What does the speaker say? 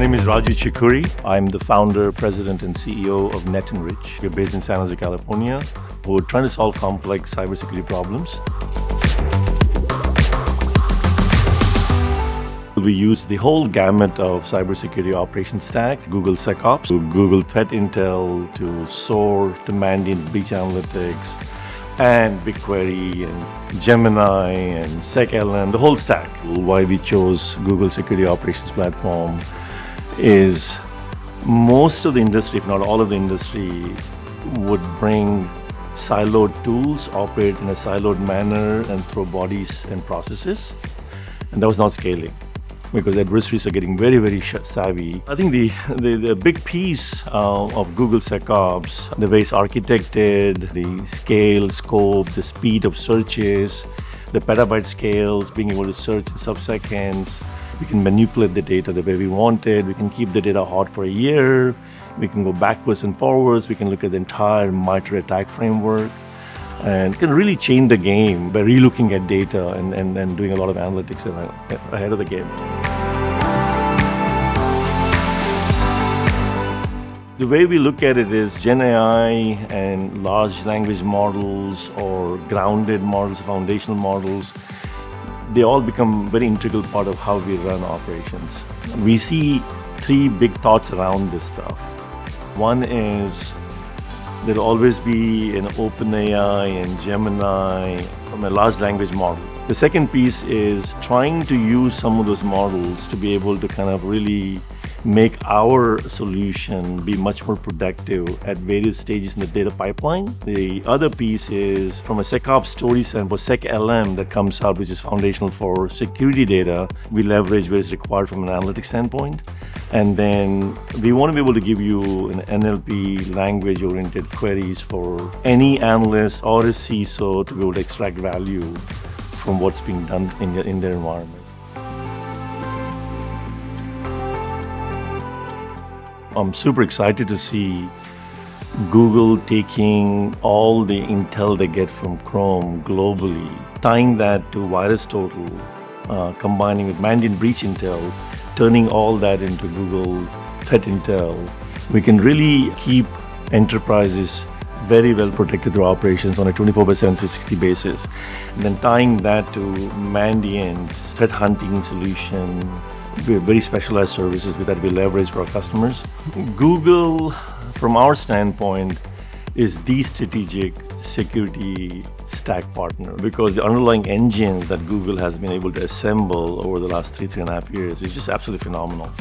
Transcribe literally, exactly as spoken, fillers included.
name is Raju Chekuri. I'm the founder, president, and C E O of NetEnrich. We're based in San Jose, California. We're trying to solve complex cybersecurity problems. We use the whole gamut of cybersecurity operations stack, Google SecOps, to Google Threat Intel, to Soar, to Mandiant Breach Analytics, and BigQuery, and Gemini, and SecLM, the whole stack. Why we chose Google Security Operations Platform is most of the industry, if not all of the industry, would bring siloed tools, operate in a siloed manner, and throw bodies and processes. And that was not scaling, because adversaries are getting very, very savvy. I think the, the, the big piece uh, of Google SecOps, the way it's architected, the scale, scope, the speed of searches, the petabyte scales, being able to search in sub-seconds. We can manipulate the data the way we want it. We can keep the data hot for a year. We can go backwards and forwards. We can look at the entire MITRE attack framework. And can really change the game by relooking at data and, and, and doing a lot of analytics ahead of the game. The way we look at it is Gen A I and large language models or grounded models, foundational models, they all become very integral part of how we run operations. We see three big thoughts around this stuff. One is there'll always be an OpenAI and Gemini from a large language model. The second piece is trying to use some of those models to be able to kind of really make our solution be much more productive at various stages in the data pipeline. The other piece is from a SecOps story standpoint, SecLM that comes out, which is foundational for security data. We leverage what is required from an analytics standpoint. And then we want to be able to give you an N L P language-oriented queries for any analyst or a C I S O to be able to extract value from what's being done in their, in their environment. I'm super excited to see Google taking all the intel they get from Chrome globally, tying that to VirusTotal, uh, combining with Mandiant Breach Intel, turning all that into Google Threat Intel. We can really keep enterprises very well protected through operations on a twenty-four by seven, three sixty basis. And then tying that to Mandiant's threat hunting solution, we have very specialized services that we leverage for our customers. Google, from our standpoint, is the strategic security stack partner, because the underlying engines that Google has been able to assemble over the last three, three and a half years is just absolutely phenomenal.